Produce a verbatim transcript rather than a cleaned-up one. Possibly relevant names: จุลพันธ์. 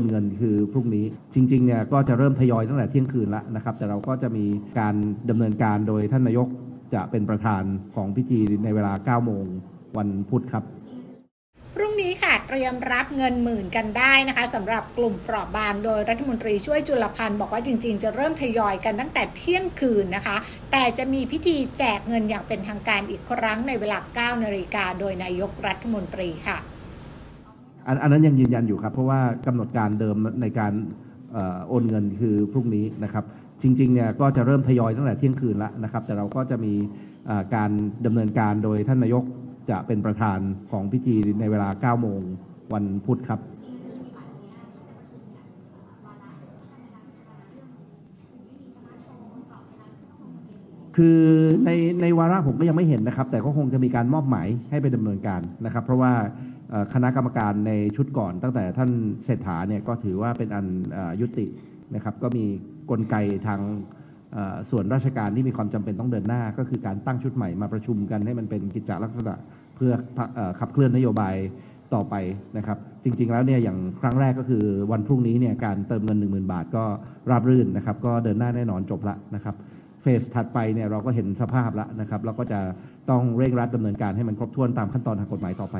นเงินคือพรุ่งนี้จริงๆเนี่ยก็จะเริ่มทยอยตั้งแต่เที่ยงคืนละนะครับแต่เราก็จะมีการดำเนินการโดยท่านนายกจะเป็นประธานของพิธีในเวลาเก้าโมงวันพุธครับพรุ่งนี้ค่ะเตรียมรับเงินหมื่นกันได้นะคะสำหรับกลุ่มเปราะบางโดยรัฐมนตรีช่วยจุลพันธ์บอกว่าจริงๆจะเริ่มทยอยกันตั้งแต่เที่ยงคืนนะคะแต่จะมีพิธีแจกเงินอย่างเป็นทางการอีกครั้งในเวลาเก้านาฬิกาโดยนายกรัฐมนตรีค่ะอันนั้นยังยืนยันอยู่ครับเพราะว่ากำหนดการเดิมในการโอนเงินคือพรุ่งนี้นะครับจริงๆเนี่ยก็จะเริ่มทยอยตั้งแต่เที่ยงคืนละนะครับแต่เราก็จะมีการดำเนินการโดยท่านนายกจะเป็นประธานของพิธีในเวลาเก้าโมงวันพุธครับคือในในวาระผมก็ยังไม่เห็นนะครับแต่ก็คงจะมีการมอบหมายให้ไปดำเนินการนะครับเพราะว่าคณะกรรมการในชุดก่อนตั้งแต่ท่านเศรษฐาเนี่ยก็ถือว่าเป็นอันยุตินะครับก็มีกลไกทางส่วนราชการที่มีความจำเป็นต้องเดินหน้าก็คือการตั้งชุดใหม่มาประชุมกันให้มันเป็นกิจจลักษณะเพื่อขับเคลื่อนนโยบายต่อไปนะครับจริงๆแล้วเนี่ยอย่างครั้งแรกก็คือวันพรุ่งนี้เนี่ยการเติมเงิน หนึ่งหมื่น บาทก็ราบรื่นนะครับก็เดินหน้าแน่นอนจบละนะครับเฟสถัดไปเนี่ยเราก็เห็นสภาพละนะครับเราก็จะต้องเร่งรัดดำเนินการให้มันครบถ้วนตามขั้นตอนทางกฎหมายต่อไป